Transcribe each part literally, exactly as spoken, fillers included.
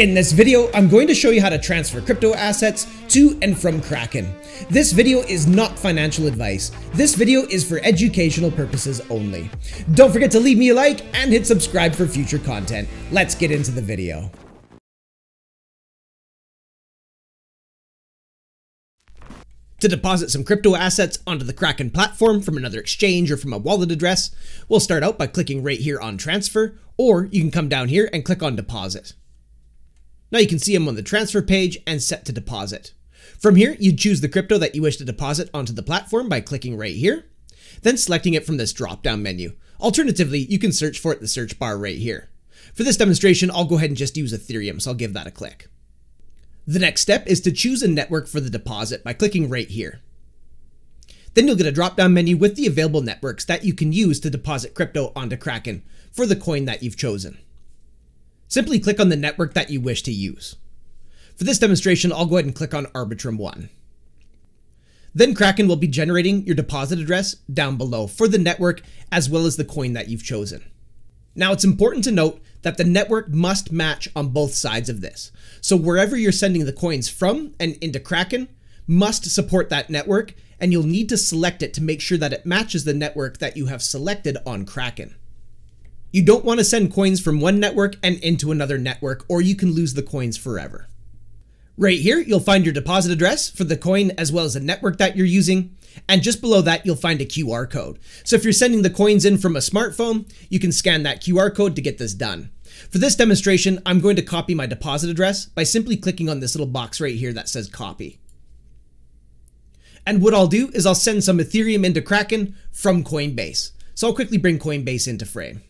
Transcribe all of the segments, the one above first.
In this video, I'm going to show you how to transfer crypto assets to and from Kraken. This video is not financial advice. This video is for educational purposes only. Don't forget to leave me a like and hit subscribe for future content. Let's get into the video. To deposit some crypto assets onto the Kraken platform from another exchange or from a wallet address, we'll start out by clicking right here on transfer, or you can come down here and click on deposit. Now you can see I'm on the transfer page and set to deposit. From here, you choose the crypto that you wish to deposit onto the platform by clicking right here, then selecting it from this drop-down menu. Alternatively, you can search for it in the search bar right here. For this demonstration, I'll go ahead and just use Ethereum, so I'll give that a click. The next step is to choose a network for the deposit by clicking right here. Then you'll get a drop-down menu with the available networks that you can use to deposit crypto onto Kraken for the coin that you've chosen. Simply click on the network that you wish to use. For this demonstration, I'll go ahead and click on Arbitrum One. Then Kraken will be generating your deposit address down below for the network as well as the coin that you've chosen. Now it's important to note that the network must match on both sides of this. So wherever you're sending the coins from and into Kraken must support that network, and you'll need to select it to make sure that it matches the network that you have selected on Kraken. You don't want to send coins from one network and into another network, or you can lose the coins forever. Right here, you'll find your deposit address for the coin as well as the network that you're using. And just below that, you'll find a Q R code. So if you're sending the coins in from a smartphone, you can scan that Q R code to get this done. For this demonstration, I'm going to copy my deposit address by simply clicking on this little box right here that says copy. And what I'll do is I'll send some Ethereum into Kraken from Coinbase. So I'll quickly bring Coinbase into frame.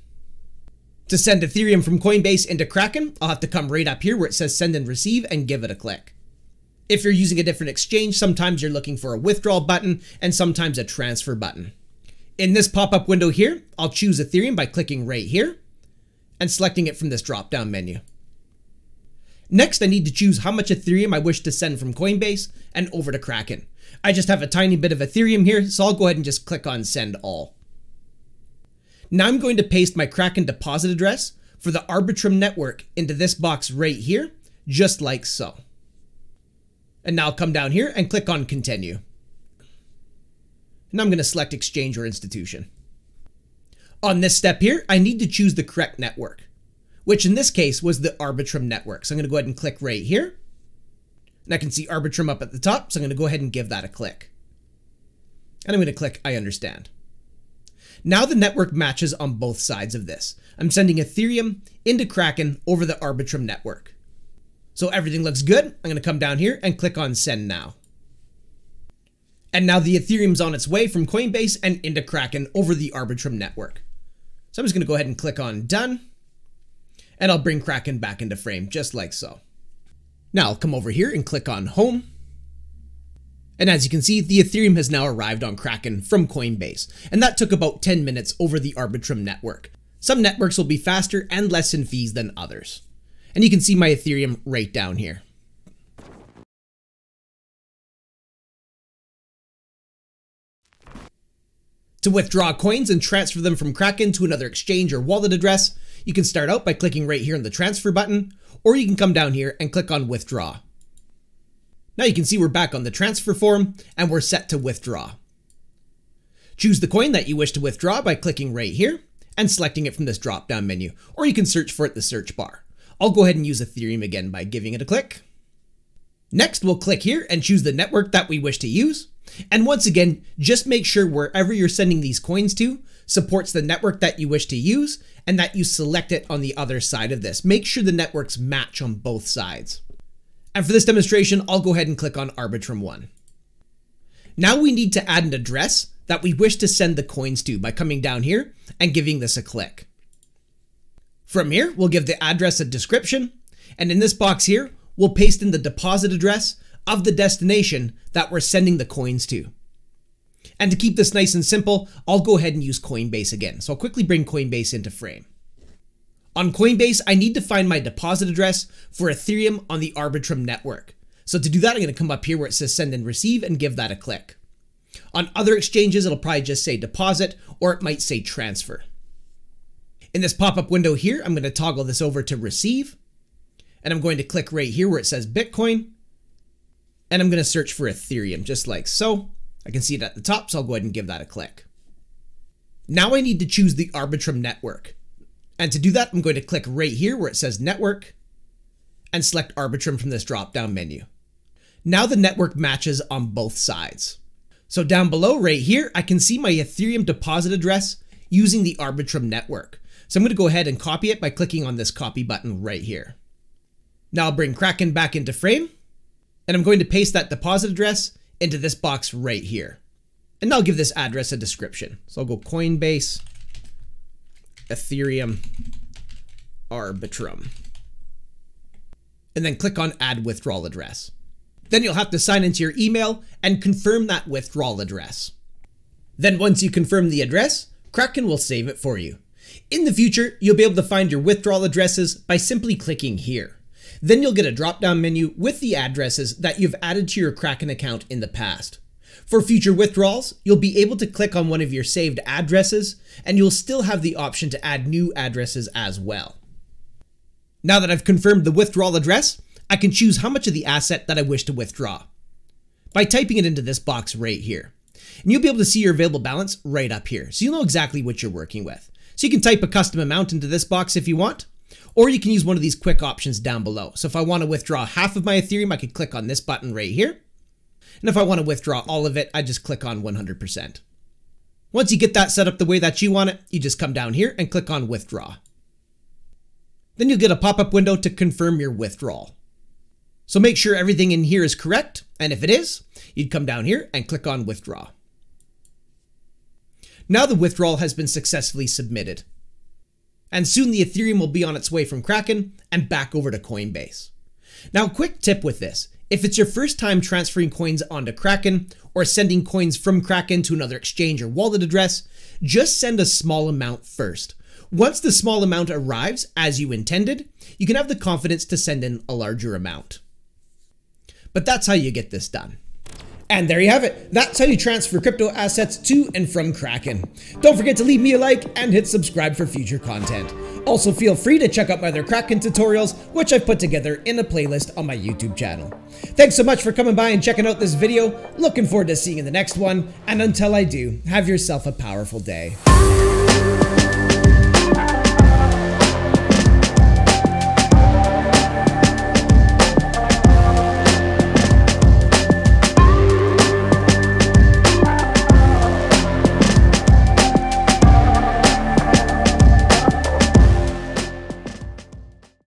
To send Ethereum from Coinbase into Kraken, I'll have to come right up here where it says send and receive and give it a click. If you're using a different exchange, sometimes you're looking for a withdrawal button and sometimes a transfer button. In this pop-up window here, I'll choose Ethereum by clicking right here and selecting it from this drop-down menu. Next, I need to choose how much Ethereum I wish to send from Coinbase and over to Kraken. I just have a tiny bit of Ethereum here, so I'll go ahead and just click on send all. Now I'm going to paste my Kraken deposit address for the Arbitrum network into this box right here, just like so. And now I'll come down here and click on continue. And I'm going to select exchange or institution. On this step here, I need to choose the correct network, which in this case was the Arbitrum network. So I'm going to go ahead and click right here. And I can see Arbitrum up at the top, so I'm going to go ahead and give that a click. And I'm going to click I understand. Now the network matches on both sides of this. I'm sending Ethereum into Kraken over the Arbitrum network. So everything looks good. I'm going to come down here and click on send now. And now the Ethereum's on its way from Coinbase and into Kraken over the Arbitrum network. So I'm just going to go ahead and click on done. And I'll bring Kraken back into frame just like so. Now I'll come over here and click on home. And as you can see, the Ethereum has now arrived on Kraken from Coinbase, and that took about ten minutes over the Arbitrum network. Some networks will be faster and less in fees than others. And you can see my Ethereum right down here. To withdraw coins and transfer them from Kraken to another exchange or wallet address, you can start out by clicking right here on the transfer button, or you can come down here and click on withdraw. Now you can see we're back on the transfer form and we're set to withdraw. Choose the coin that you wish to withdraw by clicking right here and selecting it from this drop-down menu, or you can search for it in the search bar. I'll go ahead and use Ethereum again by giving it a click. Next, we'll click here and choose the network that we wish to use. And once again, just make sure wherever you're sending these coins to supports the network that you wish to use and that you select it on the other side of this. Make sure the networks match on both sides. And for this demonstration, I'll go ahead and click on Arbitrum One. Now we need to add an address that we wish to send the coins to by coming down here and giving this a click. From here, we'll give the address a description. And in this box here, we'll paste in the deposit address of the destination that we're sending the coins to. And to keep this nice and simple, I'll go ahead and use Coinbase again. So I'll quickly bring Coinbase into frame. On Coinbase, I need to find my deposit address for Ethereum on the Arbitrum network. So to do that, I'm going to come up here where it says send and receive and give that a click. On other exchanges, it'll probably just say deposit, or it might say transfer. In this pop-up window here, I'm going to toggle this over to receive. and I'm going to click right here where it says Bitcoin, and I'm going to search for Ethereum just like so. I can see it at the top, so I'll go ahead and give that a click. Now I need to choose the Arbitrum network. And to do that, I'm going to click right here where it says network and select Arbitrum from this drop-down menu. Now the network matches on both sides. So down below right here, I can see my Ethereum deposit address using the Arbitrum network. So I'm going to go ahead and copy it by clicking on this copy button right here. Now I'll bring Kraken back into frame, and I'm going to paste that deposit address into this box right here. And I'll give this address a description. So I'll go Coinbase, Ethereum, Arbitrum, and then click on add withdrawal address. Then you'll have to sign into your email and confirm that withdrawal address. Then once you confirm the address, Kraken will save it for you. In the future, you'll be able to find your withdrawal addresses by simply clicking here. Then you'll get a drop-down menu with the addresses that you've added to your Kraken account in the past. For future withdrawals, you'll be able to click on one of your saved addresses, and you'll still have the option to add new addresses as well. Now that I've confirmed the withdrawal address, I can choose how much of the asset that I wish to withdraw by typing it into this box right here. And you'll be able to see your available balance right up here, so you'll know exactly what you're working with. So you can type a custom amount into this box if you want, or you can use one of these quick options down below. So if I want to withdraw half of my Ethereum, I could click on this button right here. And if I want to withdraw all of it, I just click on one hundred percent. Once you get that set up the way that you want it, you just come down here and click on withdraw. Then you'll get a pop-up window to confirm your withdrawal. So make sure everything in here is correct. And if it is, you'd come down here and click on withdraw. Now the withdrawal has been successfully submitted. And soon the Ethereum will be on its way from Kraken and back over to Coinbase. Now, quick tip with this. If it's your first time transferring coins onto Kraken or sending coins from Kraken to another exchange or wallet address, just send a small amount first. Once the small amount arrives as you intended, you can have the confidence to send in a larger amount. But that's how you get this done. And there you have it. That's how you transfer crypto assets to and from Kraken. Don't forget to leave me a like and hit subscribe for future content. Also, feel free to check out my other Kraken tutorials, which I've put together in a playlist on my YouTube channel. Thanks so much for coming by and checking out this video. Looking forward to seeing you in the next one. And until I do, have yourself a powerful day.